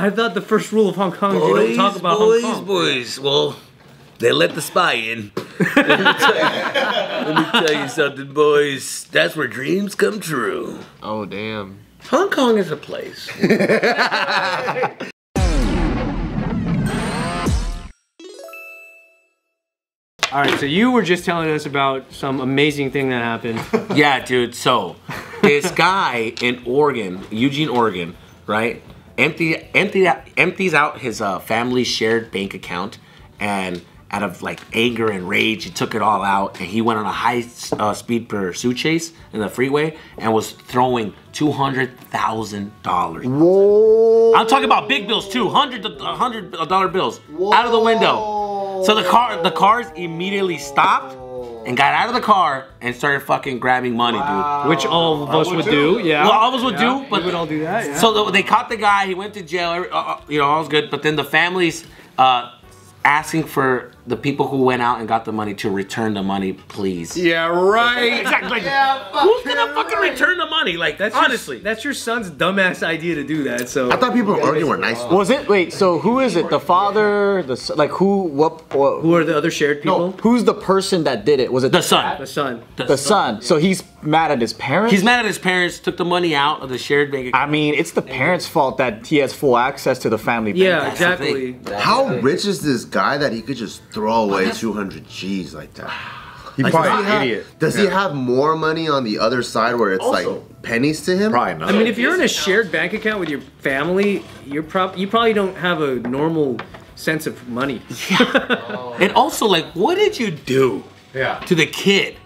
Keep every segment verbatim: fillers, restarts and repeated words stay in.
I thought the first rule of Hong Kong is you don't talk about boys, Hong Kong. Boys, boys, well, they let the spy in. Let me tell you, let me tell you something, boys. That's where dreams come true. Oh, damn. Hong Kong is a place. All right, so you were just telling us about some amazing thing that happened. Yeah, dude, so this guy in Oregon, Eugene, Oregon, right, empty, empty, empties out his uh, family's shared bank account, and out of like anger and rage, he took it all out, and he went on a high uh, speed pursuit chase in the freeway and was throwing two hundred thousand dollars. Whoa. I'm talking about big bills too, one hundred dollar bills. Whoa. Out of the window. So the car, the cars immediately stopped and got out of the car and started fucking grabbing money, wow. dude. Which all of us would, would do, yeah. Well, all of us would yeah. do, but we would all do that. Yeah. So they caught the guy. He went to jail. You know, all was good. But then the families uh, asking for the people who went out and got the money to return the money, please. Yeah, right. Exactly. Like, yeah, fuck who's gonna fucking right. return the money? Like, that's honestly, your, that's your son's dumbass idea to do that. So I thought people in Oregon were nice. Ones. Was it? Wait. So who is it? The father? The like who? What? what who are the other shared people? No, who's the person that did it? Was it the, the son? The son. The, the son. son. So he's mad at his parents. He's mad at his parents. Took the money out of the shared bank account. I mean, it's the parents' fault that he has full access to the family. Yeah, bank. exactly. How rich is this guy that he could just throw away two hundred G's like that? He like, probably does he an have, idiot. Does yeah. he have more money on the other side where it's also, like pennies to him? Probably not. I mean, if you're in a shared bank account with your family, you're prob you probably don't have a normal sense of money. Yeah. Oh. And also, like, what did you do yeah. to the kid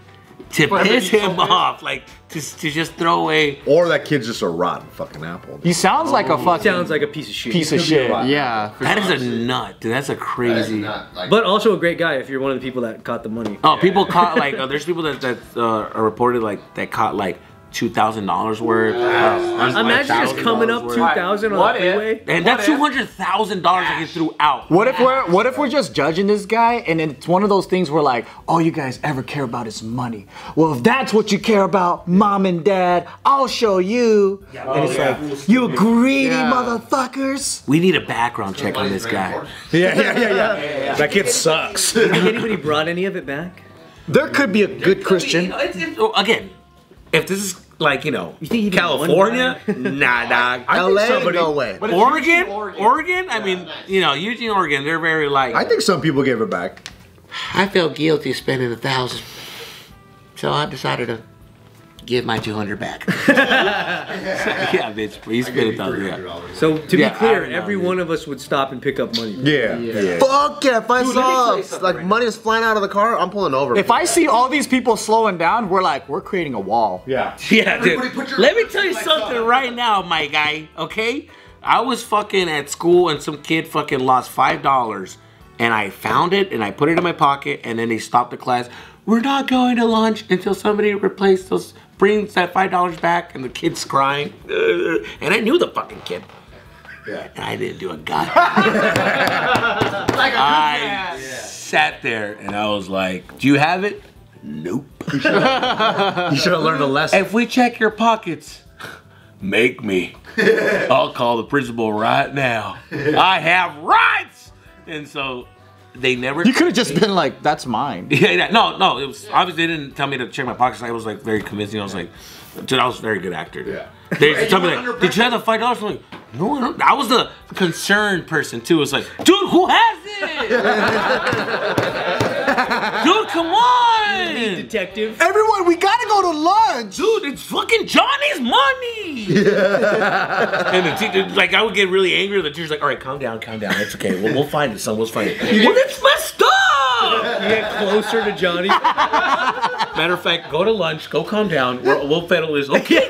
to but piss him off? It? Like, to, to just throw away. Or that kid's just a rotten fucking apple. Dude. He sounds like oh, a fucking. He sounds like a piece of shit. Piece of shit. Yeah. That is a nut, dude. That's a crazy. That like but also a great guy if you're one of the people that caught the money. Oh, yeah. people caught like. Uh, there's people that that uh, are reported like that caught like two thousand dollars worth. Yeah. Uh, Imagine just coming up two thousand on what the freeway. If? And that's two hundred thousand dollars that he threw out. What if we're what if we're just judging this guy and it's one of those things where like all you guys ever care about is money. Well, if that's what you care about, mom and dad, I'll show you. Yeah, and oh, it's yeah. like you greedy yeah. motherfuckers. We need a background check on this guy. Yeah, yeah, yeah, yeah. yeah, yeah, yeah. That kid sucks. Anybody brought any of it back? There could be a good there Christian. Be, you know, it's, it's, oh, again, if this is like, you know, you California, nah, dog. I L A, somebody, no way. Oregon? Oregon? Oregon? I yeah, mean, nice. you know, Eugene, Oregon, they're very like. I think some people gave it back. I felt guilty spending a thousand, so I decided to give my two hundred back. Yeah, bitch, please spend a thousand. So to yeah, be clear, every know, one dude. of us would stop and pick up money. Yeah. yeah. yeah. Fuck yeah! If I dude, saw like right money now. is flying out of the car, I'm pulling over. If I that. see all these people slowing down, we're like, we're creating a wall. Yeah. Yeah, dude. Let me tell you something right now, my guy. Okay, I was fucking at school and some kid fucking lost five dollars, and I found it and I put it in my pocket, and then they stopped the class. We're not going to lunch until somebody replaces those. Brings that five dollars back, and the kid's crying, and I knew the fucking kid. Yeah. And I didn't do a goddamn. Like a I yeah. sat there and I was like, "Do you have it?" Nope. You should have learned a lesson. If we check your pockets, make me. I'll call the principal right now. I have rights, and so. They never. You could have just been like, "That's mine." Yeah, no, no. It was obviously they didn't tell me to check my pockets. I was like very convincing. I was like, "Dude, I was a very good actor." Dude. Yeah. They hey, told me like, "Did you have the five dollars?" I'm like, "No, I don't." I was the concerned person too. It was like, "Dude, who has it?" Dude, come on, detective. Everyone, we gotta go to lunch. Dude, it's fucking Johnny's money. Yeah. And the teacher, like, I would get really angry. The teacher's like, "All right, calm down, calm down. It's okay. We'll, we'll find it. Son, we'll find it." Well, it's messed up. You get closer to Johnny. Matter of fact, go to lunch. Go calm down. We're, we'll settle this. Okay.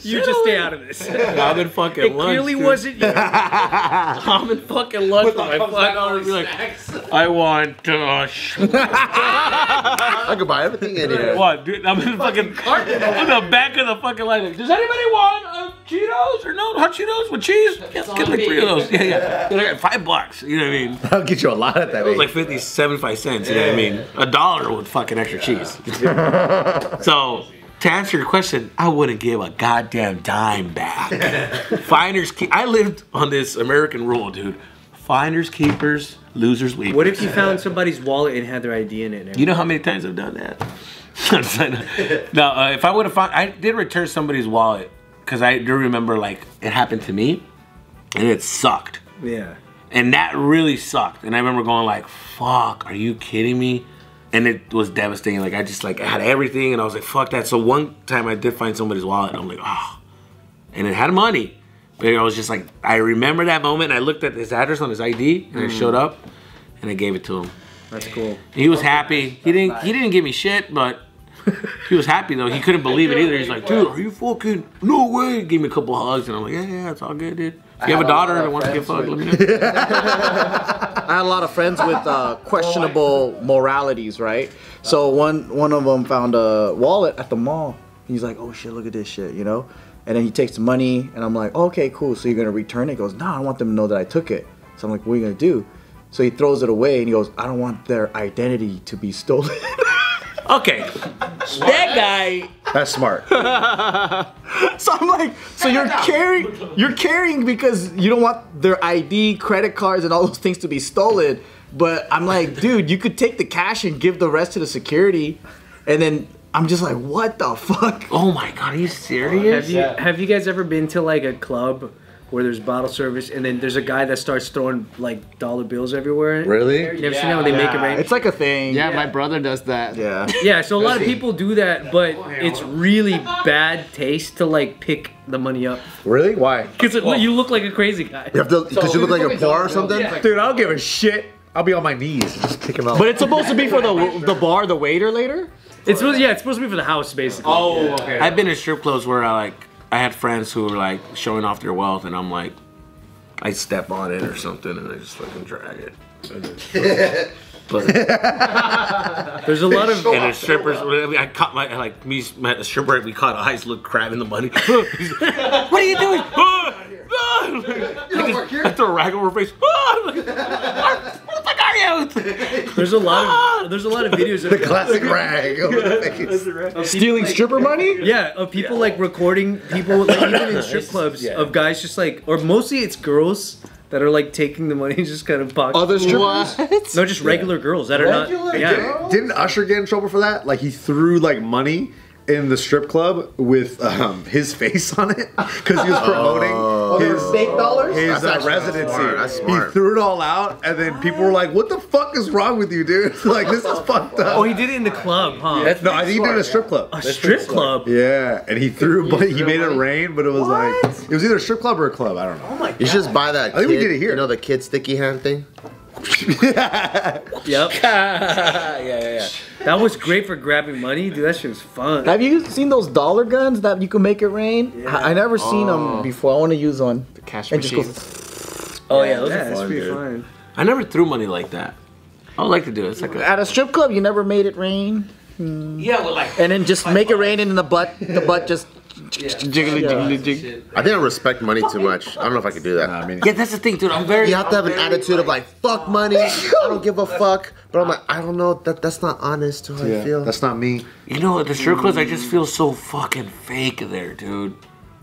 You just stay out of this. Common fucking it lunch. It clearly dude. wasn't you. Common fucking lunch. With my five dollars be like, I want. Uh, I could buy everything in here. What, dude? I'm in the fucking cart. I'm in the back of the fucking line. Like, does anybody want uh, Cheetos or no? Hot Cheetos with cheese? Yes, get like three of those. Yeah, yeah. Dude, I got five bucks. You know what I mean? I'll get you a lot at that. It was like fifty, seventy-five cents. You know what I mean? A dollar with fucking extra cheese. So. to answer your question, I wouldn't give a goddamn dime back. Finders keep. I lived on this American rule, dude. Finders keepers, losers weepers. What if you found somebody's wallet and had their I D in it? And everything? You know how many times I've done that. No, uh, if I would have found, I did return somebody's wallet because I do remember like it happened to me, and it sucked. Yeah. And that really sucked. And I remember going like, fuck, are you kidding me? And it was devastating. Like I just like I had everything and I was like, fuck that. So one time I did find somebody's wallet and I'm like, oh. And it had money. But I was just like, I remember that moment and I looked at his address on his I D and mm. I showed up and I gave it to him. That's cool. And he was happy. He didn't he didn't give me shit, but he was happy though. He couldn't believe it either. He's like, dude, are you fucking, no way. He gave me a couple hugs and I'm like, yeah, yeah, it's all good, dude. If you have a daughter that wants to get fucked, let me know. I had a lot of friends with uh, questionable moralities, right? So one one of them found a wallet at the mall. He's like, oh shit, look at this shit, you know? And then he takes the money, and I'm like, oh, okay, cool, so you're gonna return it? He goes, no, nah, I want them to know that I took it. So I'm like, what are you gonna do? So he throws it away, and he goes, I don't want their identity to be stolen. Okay, that guy. That's smart. So I'm like, so you're carrying, you're carrying because you don't want their I D, credit cards, and all those things to be stolen. But I'm like, dude, you could take the cash and give the rest to the security, and then I'm just like, what the fuck? Oh my god, are you serious? Have you have you guys ever been to like a club where there's bottle service and then there's a guy that starts throwing like dollar bills everywhere? Really? You ever yeah. seen that when they yeah. make it rain? It's like a thing. Yeah, yeah, my brother does that. Yeah. Yeah, so a lot of people do that, but it's really bad taste to like pick the money up. Really? Why? Because well, you look like a crazy guy. Because you, so, you look like a bar or something? Yeah. Dude, I don't give a shit. I'll be on my knees and just kick him out. But it's supposed to be for the the bar, the waiter later? It's supposed, yeah, it's supposed to be for the house, basically. Oh, yeah. Okay. I've been in strip clubs where I like, I had friends who were like showing off their wealth, and I'm like, I step on it or something, and I just fucking drag it. Just, but there's a lot of and there's strippers. I caught my like me met a stripper. We caught eyes look grabbing the money. What are you doing? I, just, I throw a rag over her face. There's a lot of there's a lot of videos of the classic rag over the face. Stealing like, stripper money? Yeah, of people yeah. like recording people like, even in strip clubs yeah. of guys just like, or mostly it's girls that are like taking the money and just kind of pocket. Other strippers? What? No, just regular yeah. girls that are regular not. Yeah. Didn't Usher get in trouble for that? Like he threw like money in the strip club with um, his face on it because he was promoting oh. his, oh, fake dollars? his uh, residency. Smart. That's smart. He threw it all out and then people were like, what the fuck is wrong with you, dude? Like, this is fucked up. Oh, he did it in the club, huh? Yeah, no, I think he did it in a strip club. A that's strip club? Yeah, and he threw, but he made it rain, but it was what? like, it was either a strip club or a club, I don't know. Oh my god. You should just buy that I think kid, we did it here. You know the kid sticky hand thing? Yep. yeah, yeah, yeah. That was great for grabbing money, dude. That shit was fun. Have you seen those dollar guns that you can make it rain? Yeah. I, I never oh. seen them before. I want to use one. The cash and machine. Just go, oh yeah, those yeah, are fun, dude. Fun. I never threw money like that. I would like to do it. It's like at a strip club, you never made it rain. Hmm. Yeah, well, like. And then just make it rain, and the butt, the butt just. Yeah. Jiggly, jiggly, jiggly. I think I respect money too much. I don't know if I could do that. Nah, I mean, yeah, that's the thing, dude. I'm very. You have to have an attitude like, of like, fuck money. I don't give a fuck. But I'm like, I don't know. That that's not honest to how yeah, I feel. That's not me. You know, at the strip clubs, I just feel so fucking fake there, dude.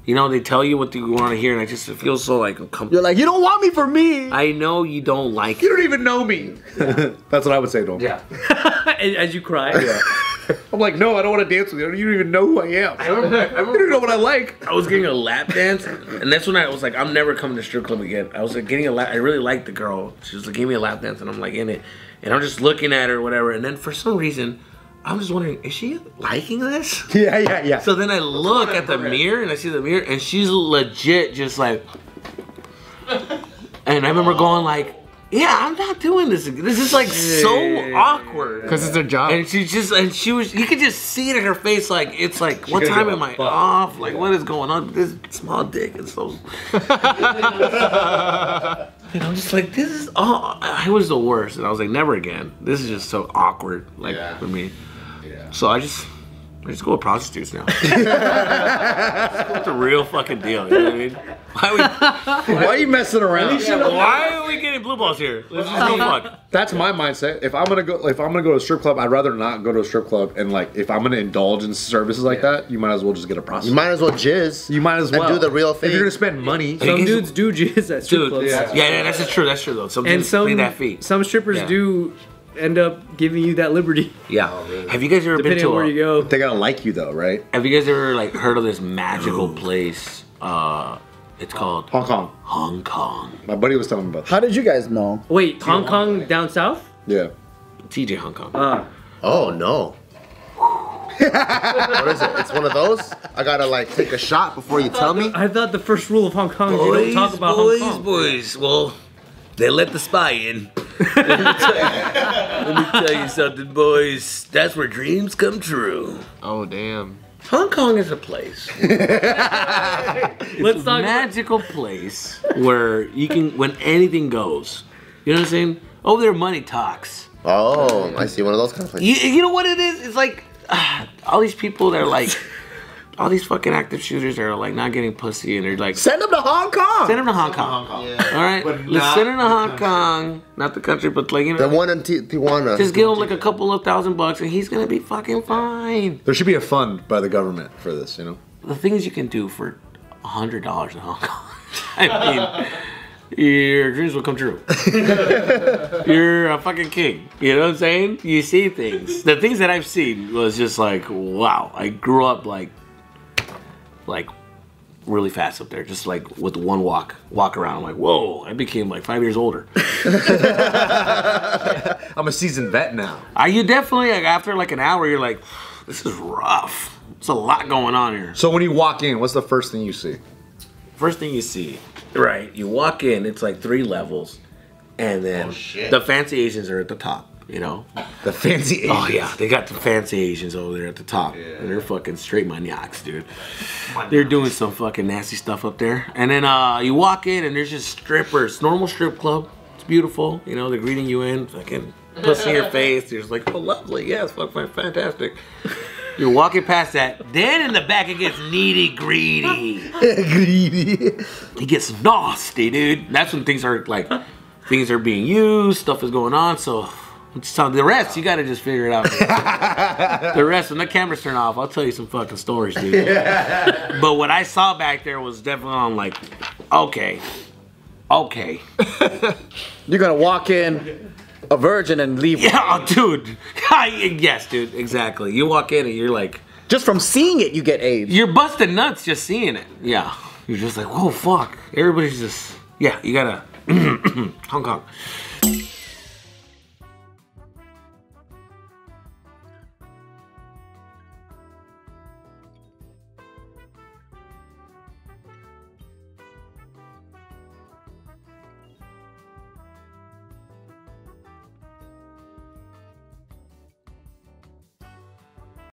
You know, they tell you what you want to hear, and I just feel so like uncomfortable. You're like, you don't want me for me. I know you don't like. You it. don't even know me. Yeah. That's what I would say to him. Yeah. As you cry. Yeah. I'm like, no, I don't want to dance with you. You don't even know who I am. I remember, I remember, you don't know what I like. I was getting a lap dance, and that's when I was like, I'm never coming to strip club again. I was like getting a lap. I really liked the girl. She was like, gave me a lap dance, and I'm like in it, and I'm just looking at her, or whatever. And then for some reason, I'm just wondering, is she liking this? Yeah, yeah, yeah. So then I look at the mirror, and I see the mirror, and she's legit just like. And I remember going like. Yeah, I'm not doing this. This is like so awkward. Because it's her job. And she just, and she was, you could just see it in her face. Like, it's like, what time am I off? Like, what is going on? This small dick is so. And I'm just like, this is all, I was the worst. And I was like, never again. This is just so awkward, like, yeah. for me. Yeah. So I just, I just go with prostitutes now. Just go with the real fucking deal. You know what I mean? Why are, we, why, why are you messing around? Yeah, why are we getting blue balls here? Let's just go fuck. That's my mindset. If I'm gonna go, if I'm gonna go to a strip club, I'd rather not go to a strip club. And like, if I'm gonna indulge in services like yeah. that, you might as well just get a prostitute. You might as well jizz. You might as well and do the real thing. If you're gonna spend money, some guess, dudes do jizz at strip dude, clubs. Yeah, yeah, yeah, that's true. That's true though. Some and some that feet. Some strippers yeah. do. End up giving you that liberty. Yeah. Oh, really? Have you guys ever Depending been to on where a, you go? They gotta like you though, right? Have you guys ever like heard of this magical Ooh. place? Uh, it's called Hong Kong. Hong Kong. My buddy was talking about that. How did you guys know? Wait, Hong yeah. Kong down south? Yeah. T J Hong Kong. Uh. Oh no. What is it? It's one of those? I gotta like take a shot before you tell me? I thought the first rule of Hong Kong boys, is you don't talk about boys, Hong Kong. Boys, boys, well, they let the spy in. Let me, Let me tell you something, boys. That's where dreams come true. Oh, damn. Hong Kong is a place. It's Let's a magical place where you can, when anything goes. You know what I'm saying? Over there, money talks. Oh, I see one of those kind of places. You, you know what it is? It's like, uh, all these people that are like, all these fucking active shooters are like not getting pussy and they're like, send them to Hong Kong. Send them to Hong send Kong. To Hong Kong. Yeah. All right, but let's send them to Hong country. Kong, not the country, but like you know, the one in T Tijuana. Just give him like a couple of thousand bucks and he's gonna be fucking fine. There should be a fund by the government for this, you know. The things you can do for a hundred dollars in Hong Kong. I mean, your dreams will come true. You're a fucking king. You know what I'm saying? You see things. The things that I've seen was just like, wow. I grew up like. like really fast up there, just like with one walk walk around. I'm like, whoa, I became like five years older. I'm a seasoned vet now. Are you definitely like after like an hour you're like, this is rough, there's a lot going on here. So when you walk in, what's the first thing you see? First thing you see, right, you walk in, it's like three levels and then oh, the fancy Asians are at the top. You know? The fancy Asians. Oh yeah, they got the fancy Asians over there at the top. Yeah. And they're fucking straight maniacs, dude. Maniacs. They're doing some fucking nasty stuff up there. And then uh, you walk in and there's just strippers. Normal strip club. It's beautiful. You know, they're greeting you in. Fucking pussy in your face. You're just like, oh lovely, yes, fuck, fantastic. You're walking past that. Then in the back it gets needy greedy. Greedy. It gets nasty, dude. That's when things are like, things are being used, stuff is going on, so... So the rest, you gotta just figure it out. The rest, when the cameras turn off, I'll tell you some fucking stories, dude. Yeah. But what I saw back there was definitely on like, okay, okay. You're gonna walk in a virgin and leave. Yeah, oh, dude. Yes, dude, exactly. You walk in and you're like. Just from seeing it, you get AIDS. You're busting nuts just seeing it. Yeah. You're just like, whoa, fuck. Everybody's just, yeah, you gotta, Hong Kong.